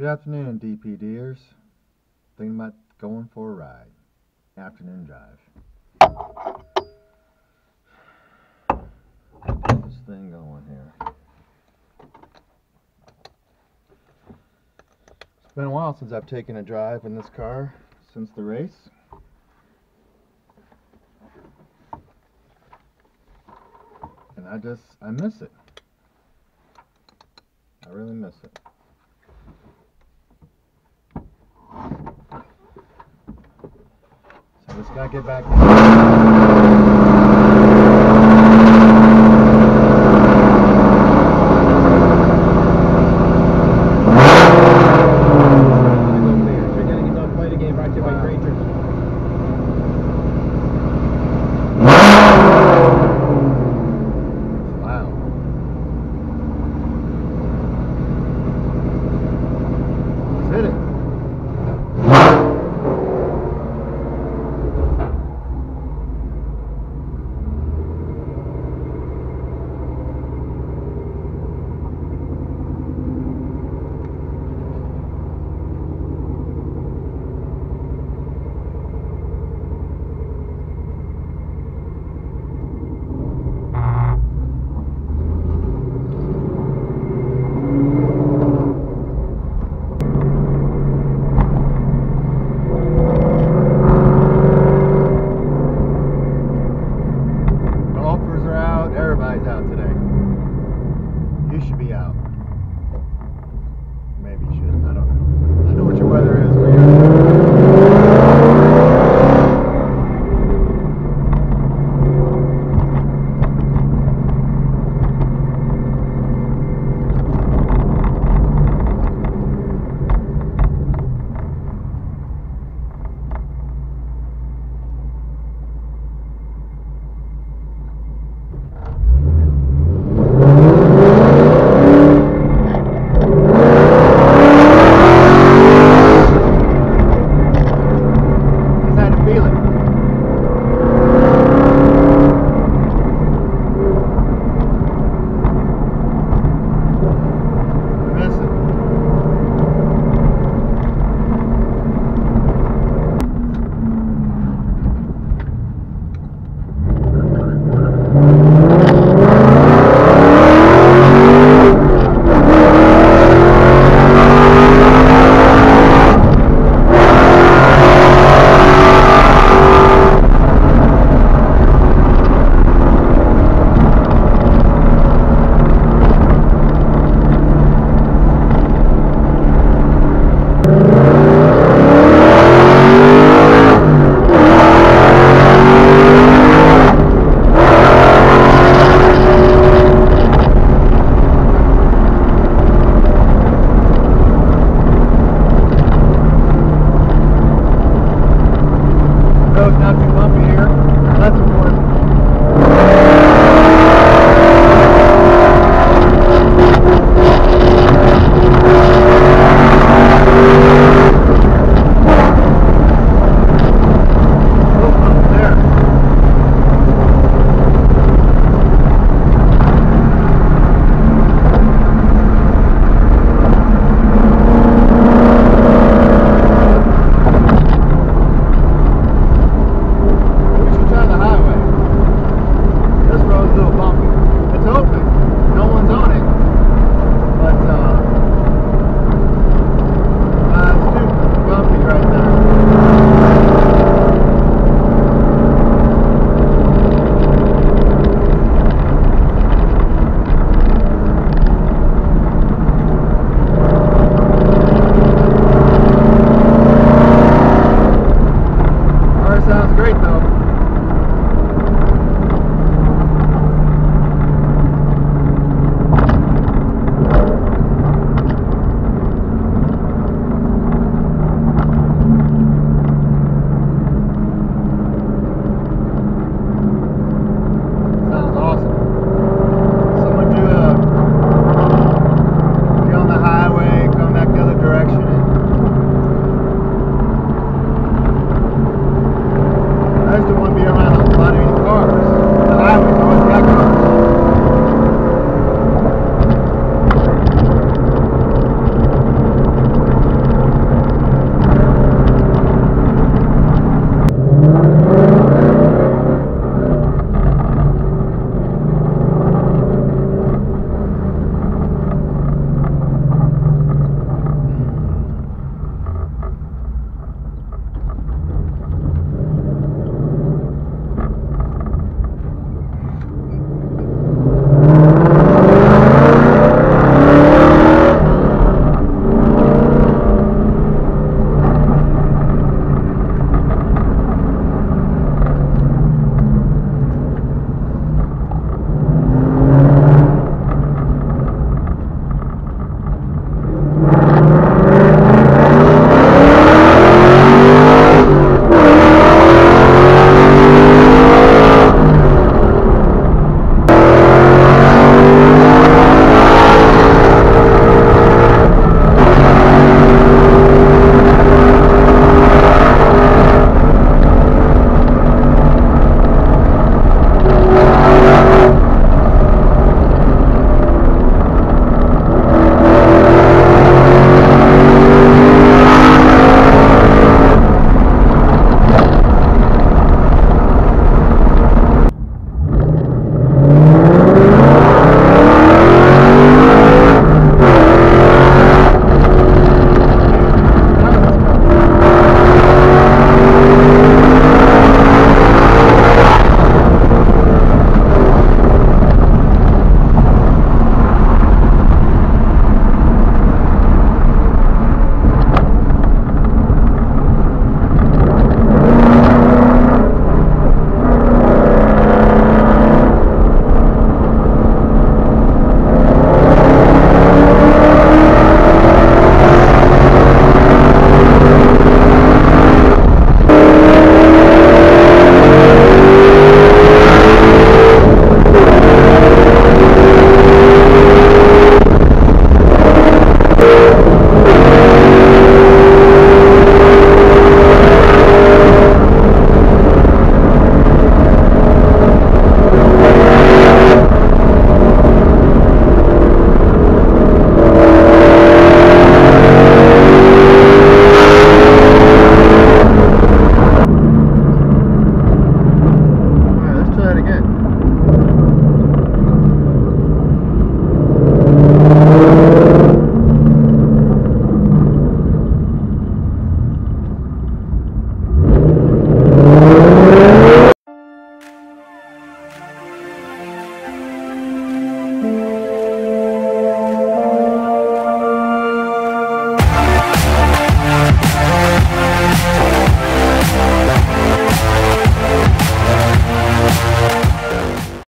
Good afternoon, DP Deers. Thinking about going for a ride. Afternoon drive. Get this thing going here. It's been a while since I've taken a drive in this car since the race. And I miss it. I really miss it. Let's gotta get back in. You're getting into a fight again back to my creatures. Wow. Let's hit it. Golfers are out, everybody's out today. You should be out.